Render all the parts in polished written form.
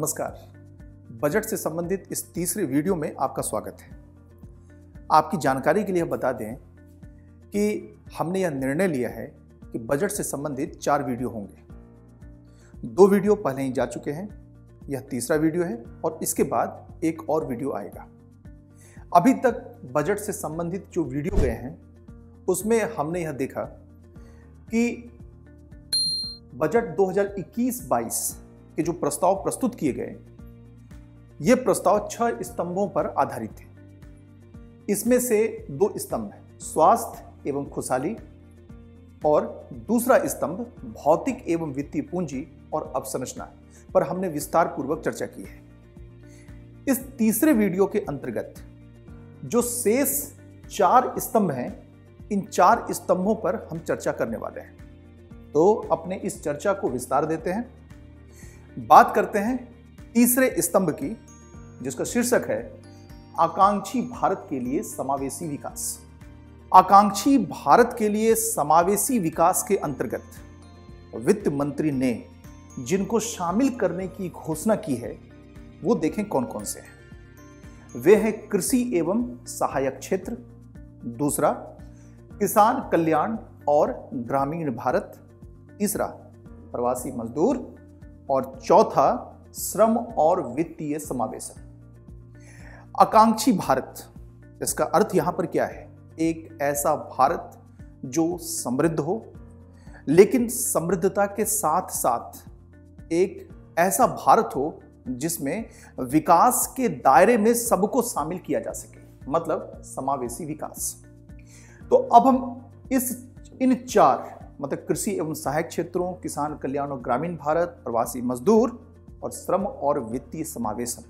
नमस्कार। बजट से संबंधित इस तीसरे वीडियो में आपका स्वागत है। आपकी जानकारी के लिए बता दें कि हमने यह निर्णय लिया है कि बजट से संबंधित 4 वीडियो होंगे। 2 वीडियो पहले ही जा चुके हैं, यह तीसरा वीडियो है और इसके बाद एक और वीडियो आएगा। अभी तक बजट से संबंधित जो वीडियो गए हैं उसमें हमने यह देखा कि बजट 2021-22 के जो प्रस्ताव प्रस्तुत किए गए, ये प्रस्ताव 6 स्तंभों पर आधारित थे। इसमें से 2 स्तंभ हैं, स्वास्थ्य एवं खुशहाली और दूसरा स्तंभ भौतिक एवं वित्तीय पूंजी और अवसंरचना, पर हमने विस्तार पूर्वक चर्चा की है। इस तीसरे वीडियो के अंतर्गत जो शेष 4 स्तंभ हैं, इन 4 स्तंभों पर हम चर्चा करने वाले हैं। तो अपने इस चर्चा को विस्तार देते हैं। बात करते हैं तीसरे स्तंभ की, जिसका शीर्षक है आकांक्षी भारत के लिए समावेशी विकास। आकांक्षी भारत के लिए समावेशी विकास के अंतर्गत वित्त मंत्री ने जिनको शामिल करने की घोषणा की है, वो देखें कौन कौन से हैं। वे हैं कृषि एवं सहायक क्षेत्र, दूसरा किसान कल्याण और ग्रामीण भारत, तीसरा प्रवासी मजदूर और चौथा श्रम और वित्तीय समावेशन। आकांक्षी भारत, इसका अर्थ यहां पर क्या है? एक ऐसा भारत जो समृद्ध हो, लेकिन समृद्धता के साथ साथ एक ऐसा भारत हो जिसमें विकास के दायरे में सबको शामिल किया जा सके, मतलब समावेशी विकास। तो अब हम इन 4, मतलब कृषि एवं सहायक क्षेत्रों, किसान कल्याण और ग्रामीण भारत, प्रवासी मजदूर और श्रम और वित्तीय समावेशन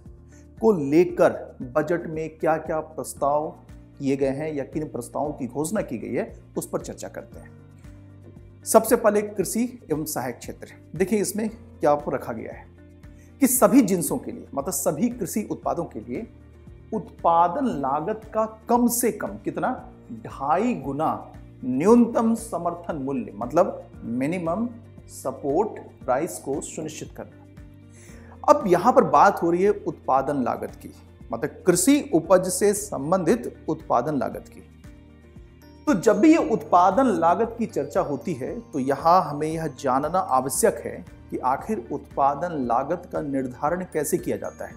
को लेकर बजट में क्या क्या प्रस्ताव किए गए हैं या किन प्रस्तावों की घोषणा की गई है, उस पर चर्चा करते हैं। सबसे पहले कृषि एवं सहायक क्षेत्र, देखिए इसमें क्या रखा गया है कि सभी जिन्सों के लिए, मतलब सभी कृषि उत्पादों के लिए उत्पादन लागत का कम से कम कितना 2.5 गुना न्यूनतम समर्थन मूल्य, मतलब मिनिमम सपोर्ट प्राइस को सुनिश्चित करना। अब यहां पर बात हो रही है उत्पादन लागत की, मतलब कृषि उपज से संबंधित उत्पादन लागत की। तो जब भी ये उत्पादन लागत की चर्चा होती है तो यहां हमें यह जानना आवश्यक है कि आखिर उत्पादन लागत का निर्धारण कैसे किया जाता है।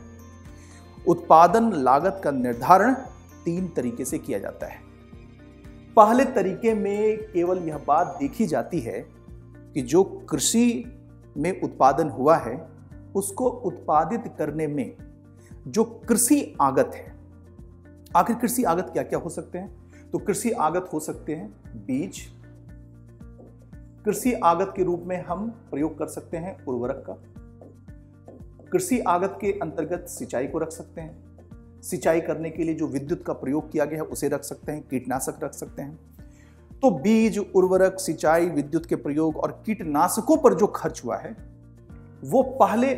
उत्पादन लागत का निर्धारण 3 तरीके से किया जाता है। पहले तरीके में केवल यह बात देखी जाती है कि जो कृषि में उत्पादन हुआ है उसको उत्पादित करने में जो कृषि आगत है, आखिर कृषि आगत क्या क्या हो सकते हैं? तो कृषि आगत हो सकते हैं बीज, कृषि आगत के रूप में हम प्रयोग कर सकते हैं उर्वरक का, कृषि आगत के अंतर्गत सिंचाई को रख सकते हैं, सिंचाई करने के लिए जो विद्युत का प्रयोग किया गया है उसे रख सकते हैं, कीटनाशक रख सकते हैं। तो बीज, उर्वरक, सिंचाई, विद्युत के प्रयोग और कीटनाशकों पर जो खर्च हुआ है वो पहले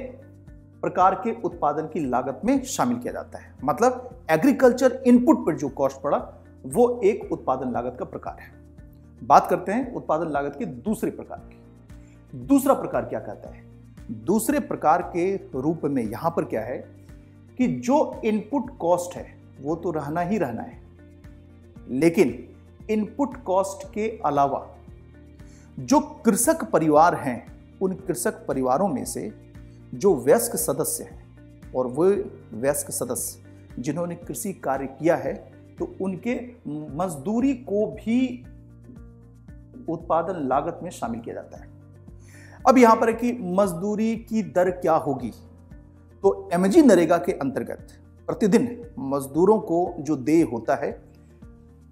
प्रकार के उत्पादन की लागत में शामिल किया जाता है, मतलब एग्रीकल्चर इनपुट पर जो कॉस्ट पड़ा वो एक उत्पादन लागत का प्रकार है। बात करते हैं उत्पादन लागत के दूसरे प्रकार की। दूसरा प्रकार क्या कहता है? दूसरे प्रकार के रूप में यहां पर क्या है कि जो इनपुट कॉस्ट है वो तो रहना ही रहना है, लेकिन इनपुट कॉस्ट के अलावा जो कृषक परिवार हैं, उन कृषक परिवारों में से जो वयस्क सदस्य हैं, और वो वयस्क सदस्य जिन्होंने कृषि कार्य किया है, तो उनके मजदूरी को भी उत्पादन लागत में शामिल किया जाता है। अब यहां पर है कि मजदूरी की दर क्या होगी। तो एमजी नरेगा के अंतर्गत प्रतिदिन मजदूरों को जो देय होता है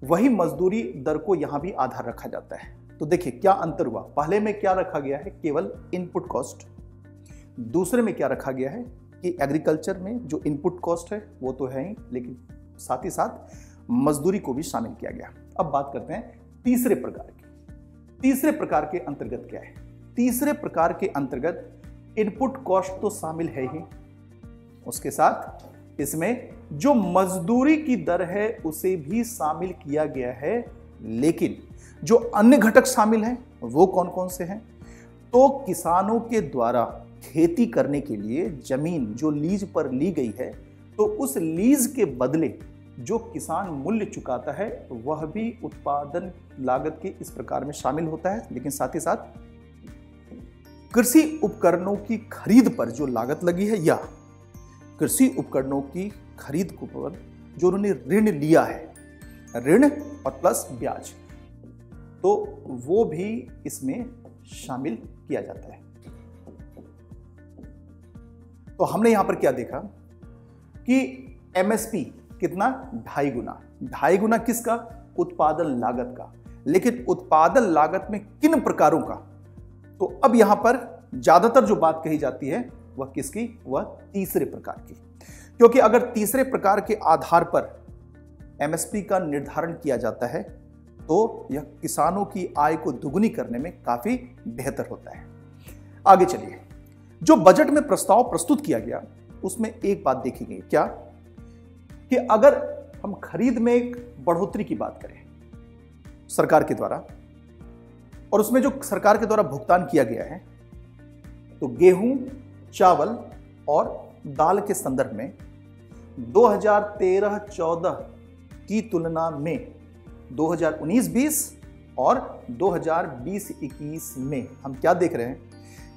वही मजदूरी दर को यहां भी आधार रखा जाता है। तो देखिए क्या अंतर हुआ। पहले में क्या रखा गया है? केवल इनपुट कॉस्ट। दूसरे में क्या रखा गया है कि एग्रीकल्चर में जो इनपुट कॉस्ट है वो तो है ही, लेकिन साथ ही साथ मजदूरी को भी शामिल किया गया। अब बात करते हैं तीसरे प्रकार की। तीसरे प्रकार के अंतर्गत क्या है? तीसरे प्रकार के अंतर्गत इनपुट कॉस्ट तो शामिल है ही, उसके साथ इसमें जो मजदूरी की दर है उसे भी शामिल किया गया है, लेकिन जो अन्य घटक शामिल हैं वो कौन कौन से हैं? तो किसानों के द्वारा खेती करने के लिए जमीन जो लीज पर ली गई है तो उस लीज के बदले जो किसान मूल्य चुकाता है वह भी उत्पादन लागत के इस प्रकार में शामिल होता है। लेकिन साथ ही साथ कृषि उपकरणों की खरीद पर जो लागत लगी है या कृषि उपकरणों की खरीद पर जो उन्होंने ऋण लिया है, ऋण और प्लस ब्याज, तो वो भी इसमें शामिल किया जाता है। तो हमने यहां पर क्या देखा कि एमएसपी कितना, 2.5 गुना। 2.5 गुना किसका? उत्पादन लागत का। लेकिन उत्पादन लागत में किन प्रकारों का? तो अब यहां पर ज्यादातर जो बात कही जाती है वह किसकी? वह तीसरे प्रकार की। क्योंकि अगर तीसरे प्रकार के आधार पर एमएसपी का निर्धारण किया जाता है तो यह किसानों की आय को दुगुनी करने में काफी बेहतर होता है। आगे चलिए, जो बजट में प्रस्ताव प्रस्तुत किया गया उसमें एक बात देखी गई, क्या कि अगर हम खरीद में एक बढ़ोतरी की बात करें सरकार के द्वारा और उसमें जो सरकार के द्वारा भुगतान किया गया है तो गेहूं, चावल और दाल के संदर्भ में 2013-14 की तुलना में 2019-20 और 2020-21 में हम क्या देख रहे हैं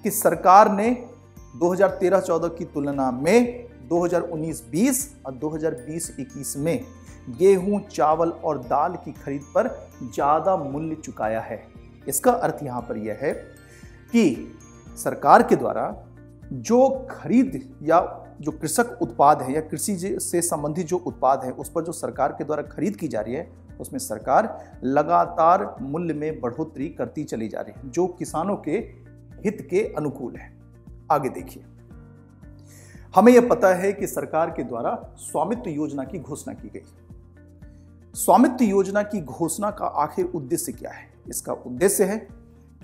कि सरकार ने 2013-14 की तुलना में 2019-20 और 2020-21 में गेहूं, चावल और दाल की खरीद पर ज़्यादा मूल्य चुकाया है। इसका अर्थ यहां पर यह है कि सरकार के द्वारा जो खरीद या जो कृषक उत्पाद है या कृषि से संबंधित जो उत्पाद है उस पर जो सरकार के द्वारा खरीद की जा रही है उसमें सरकार लगातार मूल्य में बढ़ोतरी करती चली जा रही है जो किसानों के हित के अनुकूल है। आगे देखिए, हमें यह पता है कि सरकार के द्वारा स्वामित्व योजना की घोषणा की गई। स्वामित्व योजना की घोषणा का आखिर उद्देश्य क्या है? इसका उद्देश्य है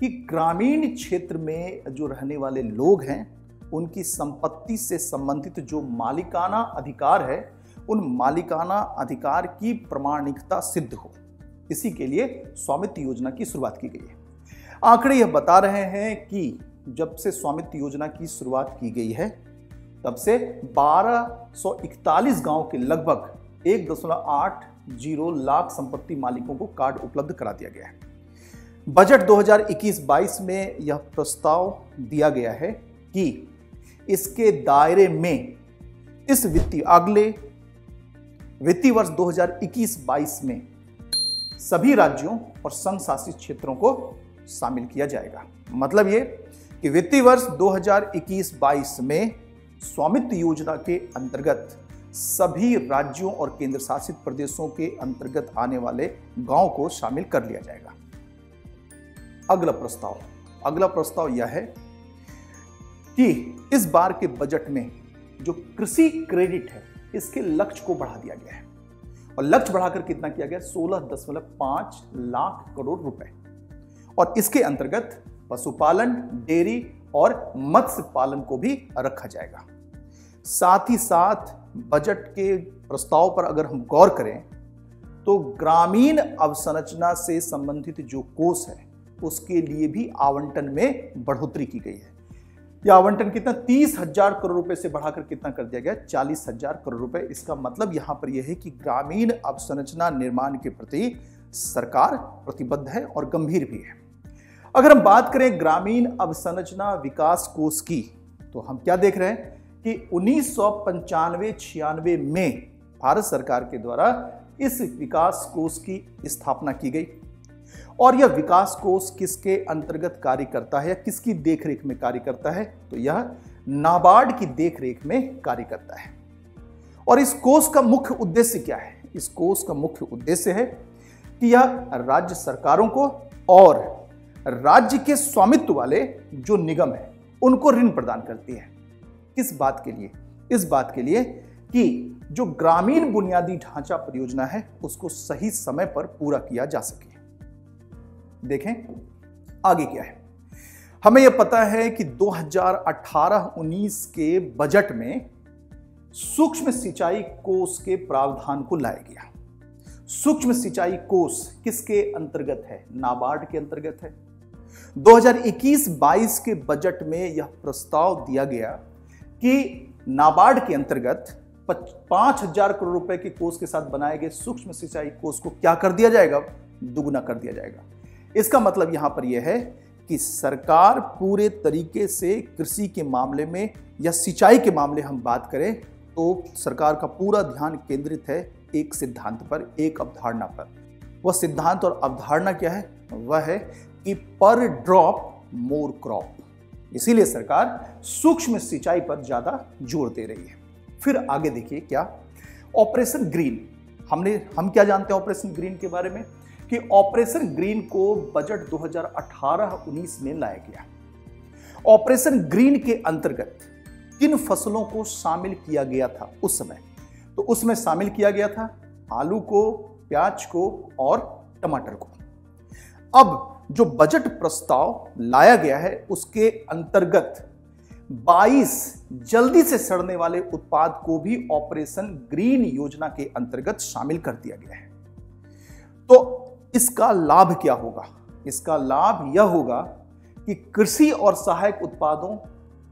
कि ग्रामीण क्षेत्र में जो रहने वाले लोग हैं उनकी संपत्ति से संबंधित जो मालिकाना अधिकार है उन मालिकाना अधिकार की प्रामाणिकता सिद्ध हो, इसी के लिए स्वामित्व योजना की शुरुआत की गई है। आंकड़े यह बता रहे हैं कि जब से स्वामित्व योजना की शुरुआत की गई है तब से 1241 गांव के लगभग 1.80 लाख संपत्ति मालिकों को कार्ड उपलब्ध करा दिया गया है। बजट 2021-22 में यह प्रस्ताव दिया गया है कि इसके दायरे में इस अगले वित्तीय वर्ष 2021-22 में सभी राज्यों और संघ शासित क्षेत्रों को शामिल किया जाएगा। मतलब ये कि वित्तीय वर्ष 2021-22 में स्वामित्व योजना के अंतर्गत सभी राज्यों और केंद्र शासित प्रदेशों के अंतर्गत आने वाले गांव को शामिल कर लिया जाएगा। अगला प्रस्ताव यह है कि इस बार के बजट में जो कृषि क्रेडिट है इसके लक्ष्य को बढ़ा दिया गया है और लक्ष्य बढ़ाकर कितना किया गया? 16.5 लाख करोड़ रुपए। और इसके अंतर्गत पशुपालन, डेयरी और मत्स्य पालन को भी रखा जाएगा। साथ ही साथ बजट के प्रस्ताव पर अगर हम गौर करें तो ग्रामीण अवसंरचना से संबंधित जो कोष है उसके लिए भी आवंटन में बढ़ोतरी की गई है। यह आवंटन कितना? 30,000 करोड़ रुपए से बढ़ाकर कितना कर दिया गया? 40,000 करोड़ रुपए। इसका मतलब यहां पर यह है कि ग्रामीण अवसंरचना निर्माण के प्रति सरकार प्रतिबद्ध है और गंभीर भी है। अगर हम बात करें ग्रामीण अवसंरचना विकास कोष की तो हम क्या देख रहे हैं कि 1995-96 में भारत सरकार के द्वारा इस विकास कोष की स्थापना की गई और यह विकास कोष किसके अंतर्गत कार्य करता है या किसकी देखरेख में कार्य करता है? तो यह नाबार्ड की देखरेख में कार्य करता है। और इस कोष का मुख्य उद्देश्य क्या है? इस कोष का मुख्य उद्देश्य है कि यह राज्य सरकारों को और राज्य के स्वामित्व वाले जो निगम है उनको ऋण प्रदान करती है। किस बात के लिए? इस बात के लिए कि जो ग्रामीण बुनियादी ढांचा परियोजना है उसको सही समय पर पूरा किया जा सके। देखें आगे क्या है, हमें यह पता है कि 2018-19 के बजट में सूक्ष्म सिंचाई कोष के प्रावधान को लाया गया। सूक्ष्म सिंचाई कोष किसके अंतर्गत है? नाबार्ड के अंतर्गत है। 2021-22 के बजट में यह प्रस्ताव दिया गया कि नाबार्ड के अंतर्गत 5,000 करोड़ रुपए के कोष के साथ बनाए गए सूक्ष्म सिंचाई कोष को क्या कर दिया जाएगा, दुगुना कर दिया जाएगा। इसका मतलब यहां पर यह है कि सरकार पूरे तरीके से कृषि के मामले में या सिंचाई के मामले हम बात करें तो सरकार का पूरा ध्यान केंद्रित है एक सिद्धांत पर, एक अवधारणा पर। वह सिद्धांत और अवधारणा क्या है? वह है कि पर ड्रॉप मोर क्रॉप। इसीलिए सरकार सूक्ष्म सिंचाई पर ज्यादा जोर दे रही है। फिर आगे देखिए क्या, ऑपरेशन ग्रीन। हम क्या जानते हैं ऑपरेशन ग्रीन के बारे में कि ऑपरेशन ग्रीन को बजट 2018-19 में लाया गया। ऑपरेशन ग्रीन के अंतर्गत किन फसलों को शामिल किया गया था उस समय? तो उसमें शामिल किया गया था आलू को, प्याज को और टमाटर को। अब जो बजट प्रस्ताव लाया गया है उसके अंतर्गत 22 जल्दी से सड़ने वाले उत्पाद को भी ऑपरेशन ग्रीन योजना के अंतर्गत शामिल कर दिया गया है। तो इसका लाभ क्या होगा? इसका लाभ यह होगा कि कृषि और सहायक उत्पादों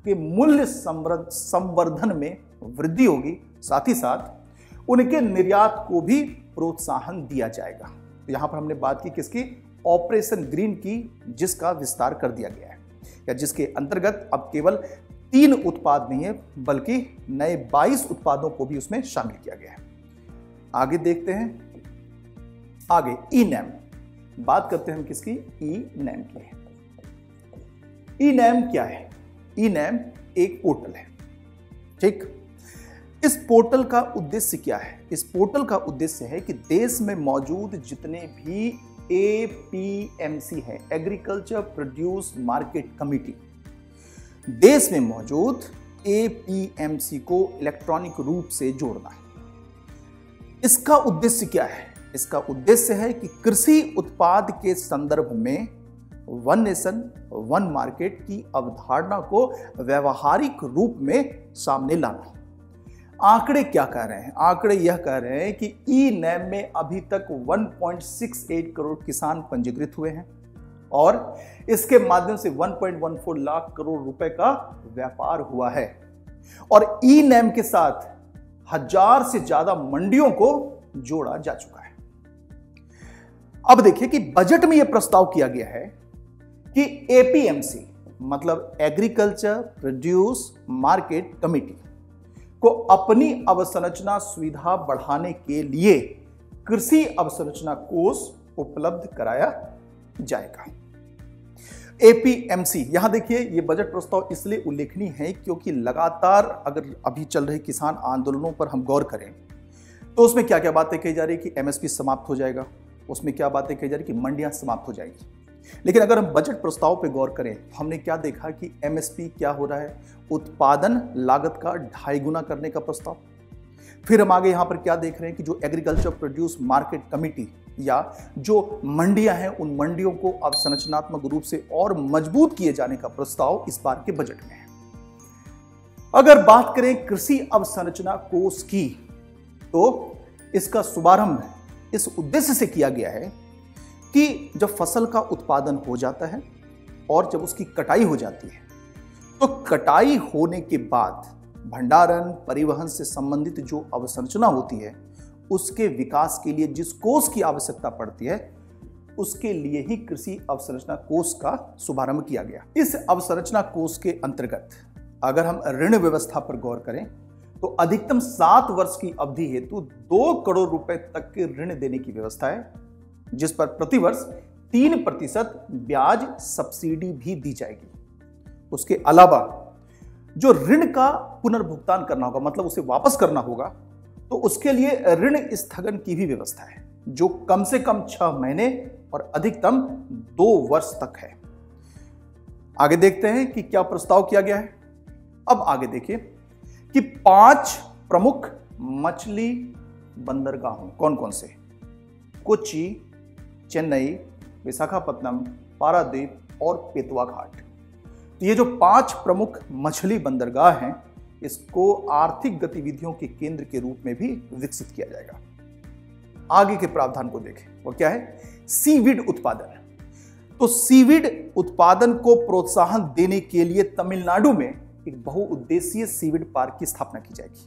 के मूल्य संवर्धन में वृद्धि होगी, साथ ही साथ उनके निर्यात को भी प्रोत्साहन दिया जाएगा। तो यहां पर हमने बात की किसकी? ऑपरेशन ग्रीन की, जिसका विस्तार कर दिया गया है या जिसके अंतर्गत अब केवल 3 उत्पाद नहीं है बल्कि नए 22 उत्पादों को भी उसमें शामिल किया गया है। आगे देखते हैं, आगे ई नैम। बात करते हैं हम किसकी? ई नैम की। ई नैम क्या है? ई नैम एक पोर्टल है, ठीक। इस पोर्टल का उद्देश्य क्या है? इस पोर्टल का उद्देश्य है कि देश में मौजूद जितने भी एपीएमसी है, एग्रीकल्चर प्रोड्यूस मार्केट कमेटी, देश में मौजूद एपीएमसी को इलेक्ट्रॉनिक रूप से जोड़ना है। इसका उद्देश्य क्या है? इसका उद्देश्य है कि कृषि उत्पाद के संदर्भ में वन नेशन वन मार्केट की अवधारणा को व्यवहारिक रूप में सामने लाना। आंकड़े क्या कह रहे हैं? आंकड़े यह कह रहे हैं कि ई नैम में अभी तक 1.68 करोड़ किसान पंजीकृत हुए हैं और इसके माध्यम से 1.14 लाख करोड़ रुपए का व्यापार हुआ है और ई नैम के साथ 1000 से ज्यादा मंडियों को जोड़ा जा चुका है। अब देखिए कि बजट में यह प्रस्ताव किया गया है कि एपीएमसी मतलब एग्रीकल्चर प्रोड्यूस मार्केट कमेटी को अपनी अवसंरचना सुविधा बढ़ाने के लिए कृषि अवसंरचना कोष उपलब्ध कराया जाएगा। एपीएमसी, यहां देखिए ये बजट प्रस्ताव इसलिए उल्लेखनीय है क्योंकि लगातार अगर अभी चल रहे किसान आंदोलनों पर हम गौर करें तो उसमें क्या क्या बातें कही जा रही है कि एमएसपी समाप्त हो जाएगा, उसमें क्या बातें कही जा रही कि मंडियां समाप्त हो जाएगी। लेकिन अगर हम बजट प्रस्ताव पर गौर करें तो हमने क्या देखा कि एमएसपी क्या हो रहा है? उत्पादन लागत का 2.5 गुना करने का प्रस्ताव। फिर हम आगे यहां पर क्या देख रहे हैं कि जो एग्रीकल्चर प्रोड्यूस मार्केट कमेटी या जो मंडियां हैं उन मंडियों को अवसंरचनात्मक रूप से और मजबूत किए जाने का प्रस्ताव इस बार के बजट में है। अगर बात करें कृषि अवसंरचना कोष की तो इसका शुभारंभ इस उद्देश्य से किया गया है कि जब फसल का उत्पादन हो जाता है और जब उसकी कटाई हो जाती है तो कटाई होने के बाद भंडारण परिवहन से संबंधित जो अवसंरचना होती है उसके विकास के लिए जिस कोष की आवश्यकता पड़ती है उसके लिए ही कृषि अवसंरचना कोष का शुभारंभ किया गया। इस अवसंरचना कोष के अंतर्गत अगर हम ऋण व्यवस्था पर गौर करें तो अधिकतम 7 वर्ष की अवधि हेतु 2 करोड़ रुपए तक के ऋण देने की व्यवस्था है जिस पर प्रतिवर्ष 3% ब्याज सब्सिडी भी दी जाएगी। उसके अलावा जो ऋण का पुनर्भुगतान करना होगा मतलब उसे वापस करना होगा तो उसके लिए ऋण स्थगन की भी व्यवस्था है जो कम से कम 6 महीने और अधिकतम 2 वर्ष तक है। आगे देखते हैं कि क्या प्रस्ताव किया गया है। अब आगे देखिए कि 5 प्रमुख मछली बंदरगाहों कौन कौन से? कोच्चि, चेन्नई, विशाखापत्तनम, पारादीप और पेतवा घाट। तो ये जो 5 प्रमुख मछली बंदरगाह हैं इसको आर्थिक गतिविधियों के केंद्र के रूप में भी विकसित किया जाएगा। आगे के प्रावधान को देखें, वो क्या है? सीविड उत्पादन। तो सीविड उत्पादन को प्रोत्साहन देने के लिए तमिलनाडु में एक बहुउद्देशीय सीविड पार्क की स्थापना की जाएगी।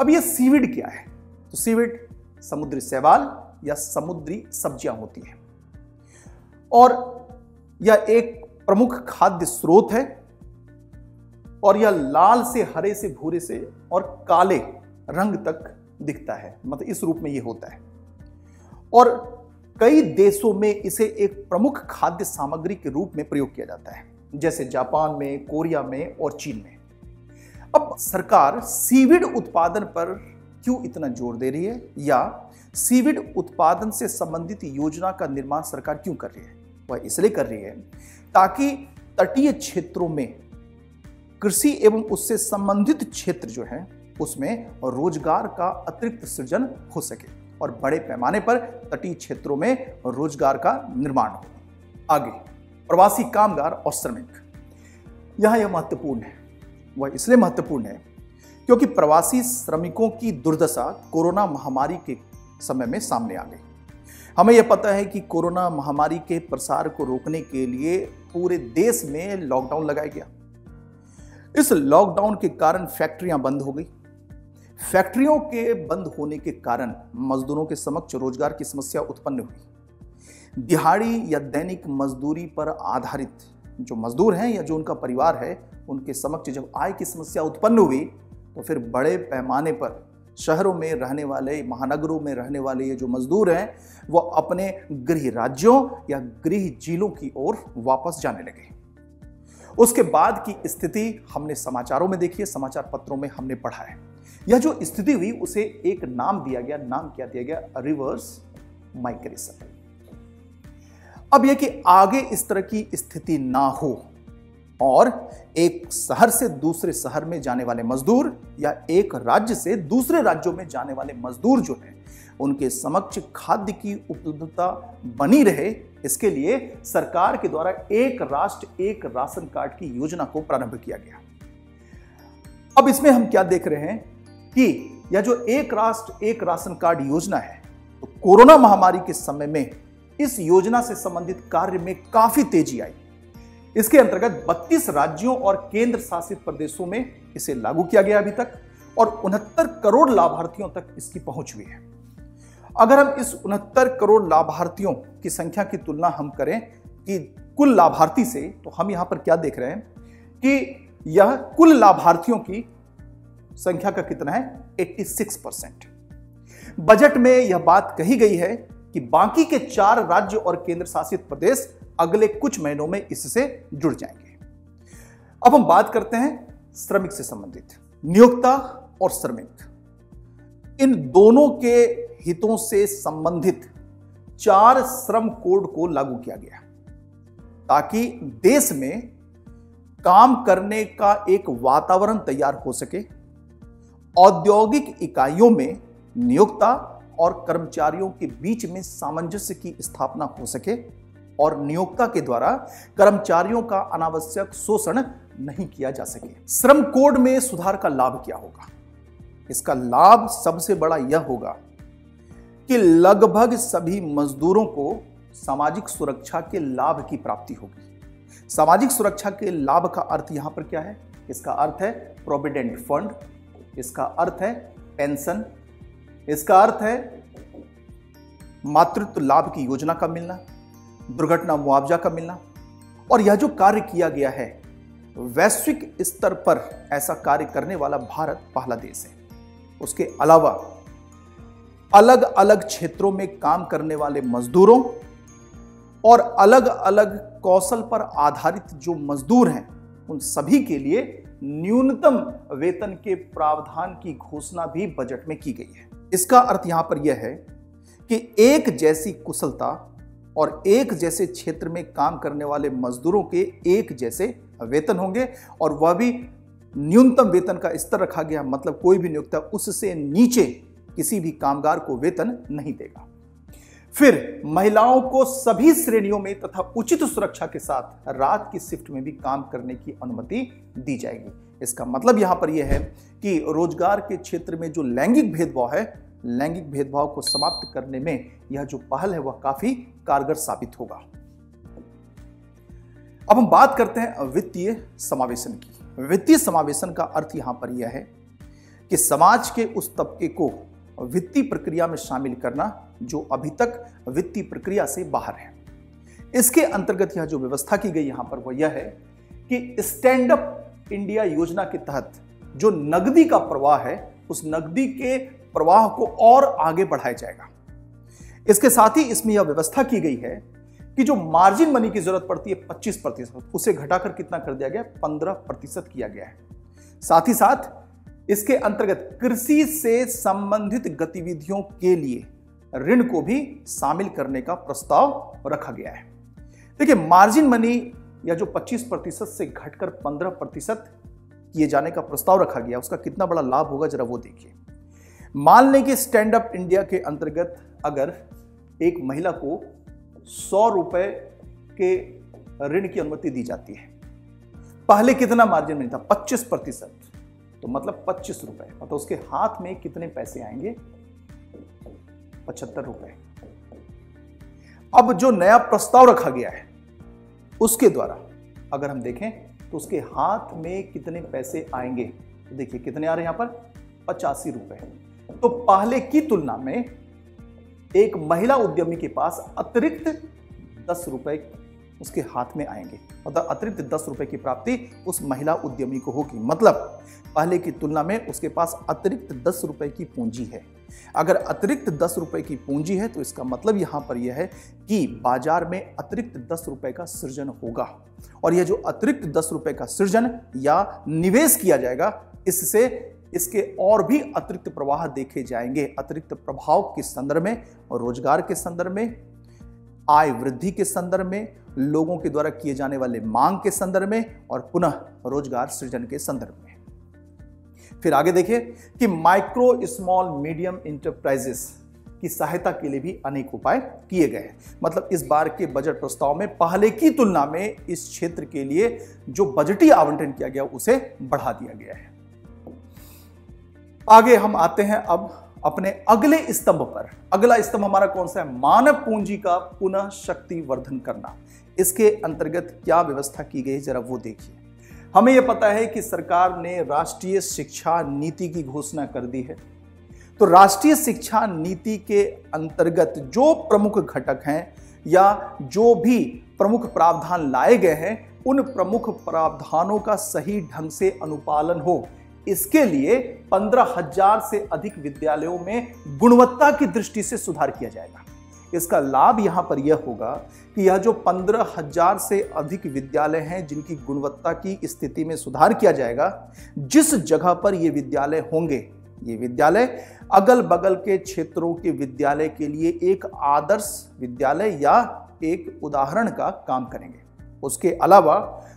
अब यह सीविड क्या है? तो सीविड समुद्री शैवाल या समुद्री सब्जियां होती हैं और यह एक प्रमुख खाद्य स्रोत है और यह लाल से हरे से भूरे से और काले रंग तक दिखता है, मतलब इस रूप में यह होता है। और कई देशों में इसे एक प्रमुख खाद्य सामग्री के रूप में प्रयोग किया जाता है, जैसे जापान में, कोरिया में और चीन में। अब सरकार सीविड उत्पादन पर क्यों इतना जोर दे रही है या सीविड उत्पादन से संबंधित योजना का निर्माण सरकार क्यों कर रही है? वह इसलिए कर रही है ताकि तटीय क्षेत्रों में कृषि एवं उससे संबंधित क्षेत्र जो है उसमें रोजगार का अतिरिक्त सृजन हो सके और बड़े पैमाने पर तटीय क्षेत्रों में रोजगार का निर्माण हो। आगे प्रवासी कामगार और श्रमिक, यहाँ यह महत्वपूर्ण है। वह इसलिए महत्वपूर्ण है क्योंकि प्रवासी श्रमिकों की दुर्दशा कोरोना महामारी के समय में सामने आ गई। हमें यह पता है कि कोरोना महामारी के प्रसार को रोकने के लिए पूरे देश में लॉकडाउन लगाया गया। इस लॉकडाउन के कारण फैक्ट्रियां बंद हो गई। फैक्ट्रियों के बंद होने के कारण मजदूरों के समक्ष रोजगार की समस्या उत्पन्न हुई। दिहाड़ी या दैनिक मजदूरी पर आधारित जो मजदूर हैं या जो उनका परिवार है, उनके समक्ष जब आय की समस्या उत्पन्न हुई तो फिर बड़े पैमाने पर शहरों में रहने वाले, महानगरों में रहने वाले ये जो मजदूर हैं वह अपने गृह राज्यों या गृह जिलों की ओर वापस जाने लगे। उसके बाद की स्थिति हमने समाचारों में देखी है, समाचार पत्रों में हमने पढ़ा है। यह जो स्थिति हुई उसे एक नाम दिया गया। नाम क्या दिया गया? Reverse migration. अब यह कि आगे इस तरह की स्थिति ना हो और एक शहर से दूसरे शहर में जाने वाले मजदूर या एक राज्य से दूसरे राज्यों में जाने वाले मजदूर जो हैं उनके समक्ष खाद्य की उपलब्धता बनी रहे, इसके लिए सरकार के द्वारा एक राष्ट्र एक राशन कार्ड की योजना को प्रारंभ किया गया। अब इसमें हम क्या देख रहे हैं कि यह जो एक राष्ट्र एक राशन कार्ड योजना है, तो कोरोना महामारी के समय में इस योजना से संबंधित कार्य में काफी तेजी आई। इसके अंतर्गत 32 राज्यों और केंद्र शासित प्रदेशों में इसे लागू किया गया अभी तक और 69 करोड़ लाभार्थियों तक इसकी पहुंच हुई है। अगर हम इस 69 करोड़ लाभार्थियों की संख्या की तुलना हम करें कि कुल लाभार्थी से, तो हम यहां पर क्या देख रहे हैं कि यह कुल लाभार्थियों की संख्या का कितना है? 86%। बजट में यह बात कही गई है कि बाकी के 4 राज्य और केंद्र शासित प्रदेश अगले कुछ महीनों में इससे जुड़ जाएंगे। अब हम बात करते हैं श्रमिक से संबंधित। नियोक्ता और श्रमिक, इन दोनों के हितों से संबंधित 4 श्रम कोड को लागू किया गया ताकि देश में काम करने का एक वातावरण तैयार हो सके। औद्योगिक इकाइयों में नियोक्ता और कर्मचारियों के बीच में सामंजस्य की स्थापना हो सके और नियोक्ता के द्वारा कर्मचारियों का अनावश्यक शोषण नहीं किया जा सके। श्रम कोड में सुधार का लाभ क्या होगा? इसका लाभ सबसे बड़ा यह होगा कि लगभग सभी मजदूरों को सामाजिक सुरक्षा के लाभ की प्राप्ति होगी। सामाजिक सुरक्षा के लाभ का अर्थ यहां पर क्या है? इसका अर्थ है प्रोविडेंट फंड, इसका अर्थ है पेंशन, इसका अर्थ है मातृत्व लाभ की योजना का मिलना, दुर्घटना मुआवजा का मिलना। और यह जो कार्य किया गया है, वैश्विक स्तर पर ऐसा कार्य करने वाला भारत पहला देश है। उसके अलावा अलग अलग क्षेत्रों में काम करने वाले मजदूरों और अलग अलग कौशल पर आधारित जो मजदूर हैं उन सभी के लिए न्यूनतम वेतन के प्रावधान की घोषणा भी बजट में की गई है। इसका अर्थ यहां पर यह है कि एक जैसी कुशलता और एक जैसे क्षेत्र में काम करने वाले मजदूरों के एक जैसे वेतन होंगे और वह भी न्यूनतम वेतन का स्तर रखा गया, मतलब कोई भी नियोक्ता उससे नीचे किसी भी कामगार को वेतन नहीं देगा। फिर महिलाओं को सभी श्रेणियों में तथा उचित सुरक्षा के साथ रात की शिफ्ट में भी काम करने की अनुमति दी जाएगी। इसका मतलब यहां पर यह है कि रोजगार के क्षेत्र में जो लैंगिक भेदभाव है, लैंगिक भेदभाव को समाप्त करने में यह जो पहल है वह काफी कारगर साबित होगा। अब हम बात करते हैं वित्तीय समावेशन की। वित्तीय समावेशन का अर्थ यहाँ पर यह है कि समाज के उस तबके को वित्तीय प्रक्रिया में शामिल करना जो अभी तक वित्तीय प्रक्रिया से बाहर है। इसके अंतर्गत यह जो व्यवस्था की गई यहाँ पर वह यह है कि स्टैंड अप इंडिया योजना के तहत जो नकदी का प्रवाह है उस नकदी के प्रवाह को और आगे बढ़ाया जाएगा। इसके साथ ही इसमें यह व्यवस्था की गई है कि जो मार्जिन मनी की जरूरत पड़ती है 25% उसे घटाकर कितना कर दिया गया, 15% किया गया है। साथ ही साथ इसके अंतर्गत कृषि से संबंधित गतिविधियों के लिए ऋण को भी शामिल करने का प्रस्ताव रखा गया है। देखिए, मार्जिन मनी या जो 25% से घटकर 15% किए जाने का प्रस्ताव रखा गया, उसका कितना बड़ा लाभ होगा जरा वो देखिए। मान लें कि स्टैंड अप इंडिया के अंतर्गत अगर एक महिला को 100 रुपए के ऋण की अनुमति दी जाती है, पहले कितना मार्जिन मनी था, 25%, तो मतलब 25 रुपए, मतलब उसके हाथ में कितने पैसे आएंगे, 75 रुपए। अब जो नया प्रस्ताव रखा गया है उसके द्वारा अगर हम देखें तो उसके हाथ में कितने पैसे आएंगे, तो देखिए कितने आ रहे हैं यहां पर, 85 रुपए। तो पहले की तुलना में एक महिला उद्यमी के पास अतिरिक्त 10 रुपए उसके हाथ में आएंगे, मतलब अतिरिक्त 10 रुपए की प्राप्ति उस महिला उद्यमी को होगी। मतलब पहले की तुलना में उसके पास अतिरिक्त 10 रुपए की पूंजी है। अगर अतिरिक्त 10 रुपए की पूंजी है तो इसका मतलब यहाँ पर यह है कि बाजार में अतिरिक्त 10 रुपए का सृजन होगा, और यह जो अतिरिक्त 10 रुपए का सृजन या निवेश किया जाएगा इससे इसके और भी अतिरिक्त प्रवाह देखे जाएंगे। अतिरिक्त प्रभाव के संदर्भ में, रोजगार के संदर्भ में, आय वृद्धि के संदर्भ में, लोगों के द्वारा किए जाने वाले मांग के संदर्भ में, और पुनः रोजगार सृजन के संदर्भ में। फिर आगे देखिए कि माइक्रो स्मॉल मीडियम इंटरप्राइजेस की सहायता के लिए भी अनेक उपाय किए गए हैं। मतलब इस बार के बजट प्रस्ताव में पहले की तुलना में इस क्षेत्र के लिए जो बजटीय आवंटन किया गया उसे बढ़ा दिया गया है। आगे हम आते हैं अब अपने अगले स्तंभ पर। अगला स्तंभ हमारा कौन सा है, मानव पूंजी का पुनः शक्ति वर्धन करना। इसके अंतर्गत क्या व्यवस्था की गई जरा वो देखिए। हमें यह पता है कि सरकार ने राष्ट्रीय शिक्षा नीति की घोषणा कर दी है। तो राष्ट्रीय शिक्षा नीति के अंतर्गत जो प्रमुख घटक हैं या जो भी प्रमुख प्रावधान लाए गए हैं उन प्रमुख प्रावधानों का सही ढंग से अनुपालन हो, इसके लिए 15,000 से अधिक विद्यालयों में गुणवत्ता की दृष्टि से सुधार किया जाएगा। इसका लाभ यहाँ पर यह होगा कि यह जो 15,000 से अधिक विद्यालय हैं जिनकी गुणवत्ता की स्थिति में सुधार किया जाएगा, जिस जगह पर ये विद्यालय होंगे ये विद्यालय अगल बगल के क्षेत्रों के विद्यालय के लिए एक आदर्श विद्यालय या एक उदाहरण का काम करेंगे। उसके अलावा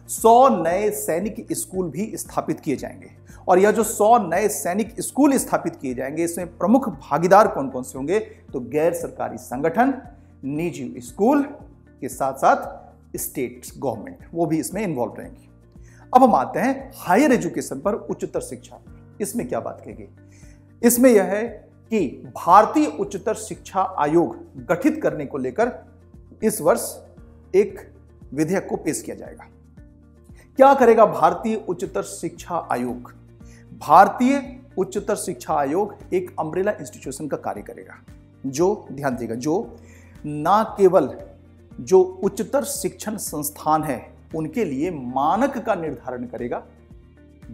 100 नए सैनिक स्कूल भी स्थापित किए जाएंगे, और यह जो 100 नए सैनिक स्कूल स्थापित किए जाएंगे इसमें प्रमुख भागीदार कौन कौन से होंगे, तो गैर सरकारी संगठन, निजी स्कूल के साथ साथ स्टेट गवर्नमेंट, वो भी इसमें इन्वॉल्व रहेंगी। अब हम आते हैं हायर एजुकेशन पर, उच्चतर शिक्षा। इसमें क्या बात कही गई, इसमें यह है कि भारतीय उच्चतर शिक्षा आयोग गठित करने को लेकर इस वर्ष एक विधेयक को पेश किया जाएगा। क्या करेगा भारतीय उच्चतर शिक्षा आयोग? भारतीय उच्चतर शिक्षा आयोग एक अम्ब्रेला इंस्टीट्यूशन का कार्य करेगा, जो ध्यान देगा जो ना केवल जो उच्चतर शिक्षण संस्थान है उनके लिए मानक का निर्धारण करेगा,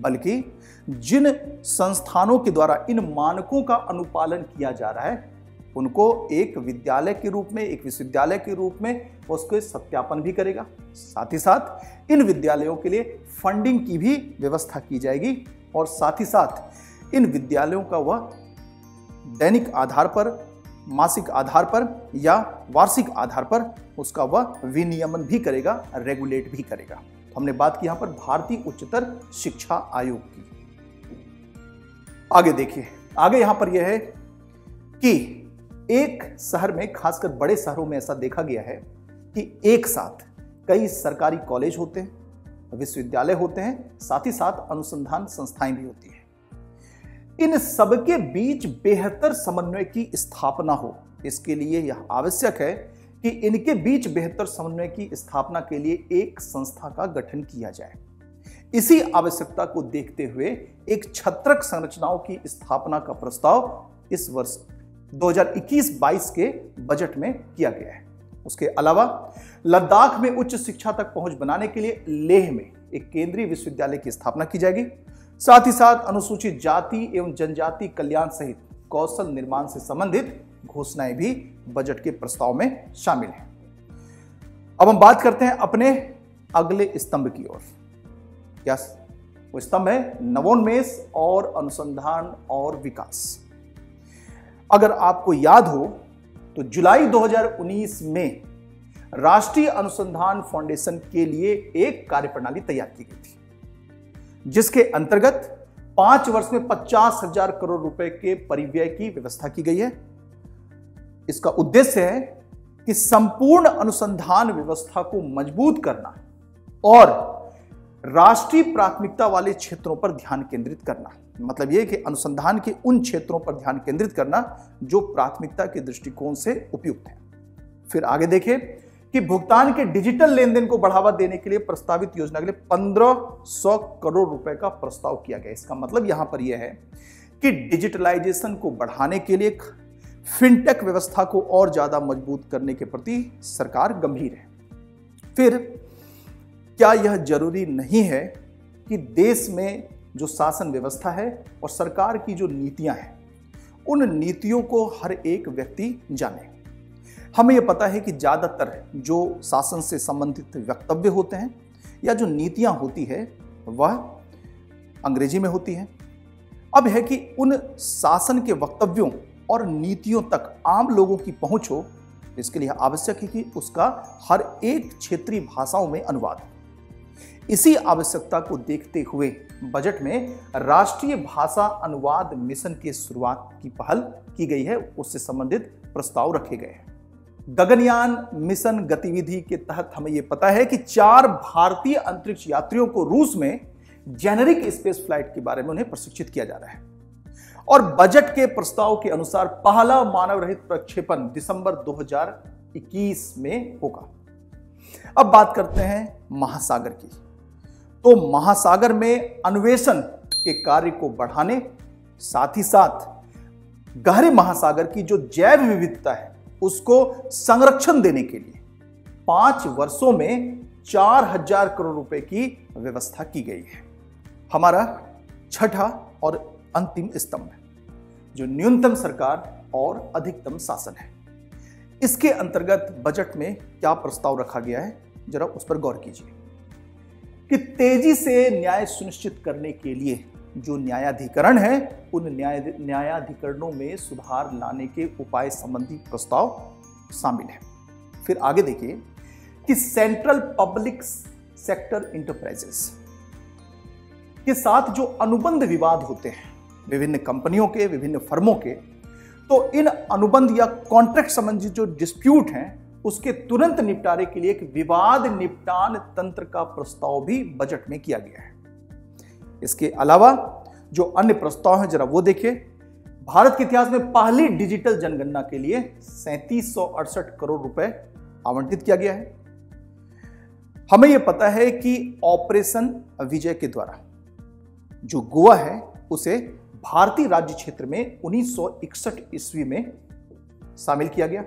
बल्कि जिन संस्थानों के द्वारा इन मानकों का अनुपालन किया जा रहा है उनको एक विद्यालय के रूप में, एक विश्वविद्यालय के रूप में उसको सत्यापन भी करेगा। साथ ही साथ इन विद्यालयों के लिए फंडिंग की भी व्यवस्था की जाएगी, और साथ ही साथ इन विद्यालयों का वह दैनिक आधार पर, मासिक आधार पर या वार्षिक आधार पर उसका वह विनियमन भी करेगा, रेगुलेट भी करेगा। तो हमने बात की यहाँ पर भारतीय उच्चतर शिक्षा आयोग की। आगे देखिए, आगे यहाँ पर यह है कि एक शहर में, खासकर बड़े शहरों में ऐसा देखा गया है कि एक साथ कई सरकारी कॉलेज होते हैं, विश्वविद्यालय होते हैं, साथ ही साथ अनुसंधान संस्थाएं भी होती हैं। इन सबके बीच बेहतर समन्वय की स्थापना हो, इसके लिए यह आवश्यक है कि इनके बीच बेहतर समन्वय की स्थापना के लिए एक संस्था का गठन किया जाए। इसी आवश्यकता को देखते हुए एक छत्रक संरचनाओं की स्थापना का प्रस्ताव इस वर्ष 2021-22 के बजट में किया गया है। उसके अलावा लद्दाख में उच्च शिक्षा तक पहुंच बनाने के लिए लेह में एक केंद्रीय विश्वविद्यालय की स्थापना की जाएगी। साथ ही साथ अनुसूचित जाति एवं जनजाति कल्याण सहित कौशल निर्माण से संबंधित घोषणाएं भी बजट के प्रस्ताव में शामिल हैं। अब हम बात करते हैं अपने अगले स्तंभ की ओर। यस, वो स्तंभ है नवोन्मेष और अनुसंधान और विकास। अगर आपको याद हो तो जुलाई 2019 में राष्ट्रीय अनुसंधान फाउंडेशन के लिए एक कार्यप्रणाली तैयार की गई थी, जिसके अंतर्गत 5 वर्ष में 50,000 करोड़ रुपए के परिव्यय की व्यवस्था की गई है। इसका उद्देश्य है कि संपूर्ण अनुसंधान व्यवस्था को मजबूत करना और राष्ट्रीय प्राथमिकता वाले क्षेत्रों पर ध्यान केंद्रित करना। मतलब यह कि अनुसंधान के उन क्षेत्रों पर ध्यान केंद्रित करना जो प्राथमिकता के दृष्टिकोण से उपयुक्त हैं। फिर आगे देखें कि भुगतान के डिजिटल लेन देन को बढ़ावा देने के लिए प्रस्तावित योजना के लिए 1,500 करोड़ रुपए का प्रस्ताव किया गया। इसका मतलब यहां पर यह है कि डिजिटलाइजेशन को बढ़ाने के लिए फिनटेक व्यवस्था को और ज्यादा मजबूत करने के प्रति सरकार गंभीर है। फिर क्या यह जरूरी नहीं है कि देश में जो शासन व्यवस्था है और सरकार की जो नीतियां हैं, उन नीतियों को हर एक व्यक्ति जाने। हमें यह पता है कि ज़्यादातर जो शासन से संबंधित वक्तव्य होते हैं या जो नीतियां होती है वह अंग्रेजी में होती हैं। अब है कि उन शासन के वक्तव्यों और नीतियों तक आम लोगों की पहुँच हो। इसके लिए आवश्यक है कि उसका हर एक क्षेत्रीय भाषाओं में अनुवाद हो। इसी आवश्यकता को देखते हुए बजट में राष्ट्रीय भाषा अनुवाद मिशन के शुरुआत की पहल की गई है, उससे संबंधित प्रस्ताव रखे गए हैं। गगनयान मिशन गतिविधि के तहत हमें यह पता है कि 4 भारतीय अंतरिक्ष यात्रियों को रूस में जेनेरिक स्पेस फ्लाइट के बारे में उन्हें प्रशिक्षित किया जा रहा है। और बजट के प्रस्ताव के अनुसार पहला मानव रहित प्रक्षेपण दिसंबर 2021 में होगा। अब बात करते हैं महासागर की। तो महासागर में अन्वेषण के कार्य को बढ़ाने, साथ ही साथ गहरे महासागर की जो जैव विविधता है उसको संरक्षण देने के लिए 5 वर्षों में 4,000 करोड़ रुपए की व्यवस्था की गई है। हमारा छठा और अंतिम स्तंभ है जो न्यूनतम सरकार और अधिकतम शासन है। इसके अंतर्गत बजट में क्या प्रस्ताव रखा गया है, जरा उस पर गौर कीजिए कि तेजी से न्याय सुनिश्चित करने के लिए जो न्यायाधिकरण है उन न्यायाधिकरणों में सुधार लाने के उपाय संबंधी प्रस्ताव शामिल है। फिर आगे देखिए कि सेंट्रल पब्लिक सेक्टर इंटरप्राइजेस के साथ जो अनुबंध विवाद होते हैं विभिन्न कंपनियों के, विभिन्न फर्मों के, तो इन अनुबंध या कॉन्ट्रैक्ट संबंधी जो डिस्प्यूट हैं उसके तुरंत निपटारे के लिए एक विवाद निपटान तंत्र का प्रस्ताव भी बजट में किया गया है। इसके अलावा जो अन्य प्रस्ताव हैं जरा वो देखिए। भारत के इतिहास में पहली डिजिटल जनगणना के लिए 3,768 करोड़ रुपए आवंटित किया गया है। हमें यह पता है कि ऑपरेशन विजय के द्वारा जो गोवा है उसे भारतीय राज्य क्षेत्र में 1961 ईस्वी में शामिल किया गया।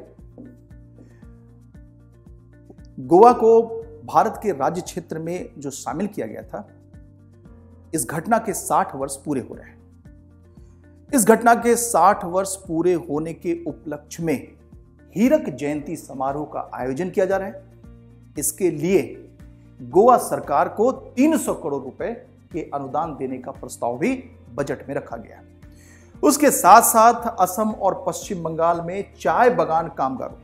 गोवा को भारत के राज्य क्षेत्र में जो शामिल किया गया था, इस घटना के 60 वर्ष पूरे हो रहे हैं। इस घटना के 60 वर्ष पूरे होने के उपलक्ष्य में हीरक जयंती समारोह का आयोजन किया जा रहा है। इसके लिए गोवा सरकार को 300 करोड़ रुपए के अनुदान देने का प्रस्ताव भी बजट में रखा गया। उसके साथ साथ असम और पश्चिम बंगाल में चाय बगान कामगारों,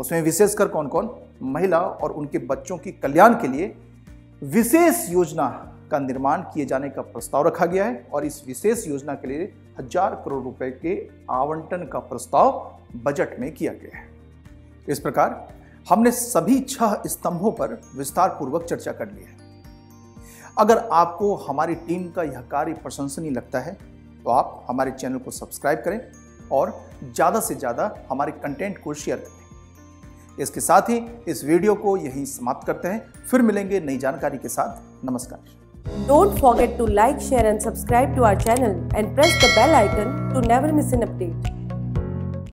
उसमें विशेषकर कौन कौन, महिला और उनके बच्चों की कल्याण के लिए विशेष योजना का निर्माण किए जाने का प्रस्ताव रखा गया है। और इस विशेष योजना के लिए 1,000 करोड़ रुपए के आवंटन का प्रस्ताव बजट में किया गया है। इस प्रकार हमने सभी 6 स्तंभों पर विस्तार पूर्वक चर्चा कर ली है। अगर आपको हमारी टीम का यह कार्य प्रशंसनीय लगता है तो आप हमारे चैनल को सब्सक्राइब करें और ज़्यादा से ज़्यादा हमारे कंटेंट को शेयर करें। इसके साथ ही इस वीडियो को यहीं समाप्त करते हैं। फिर मिलेंगे नई जानकारी के साथ। नमस्कार। Don't forget to like, share and subscribe to our channel and press the bell icon to never miss an update.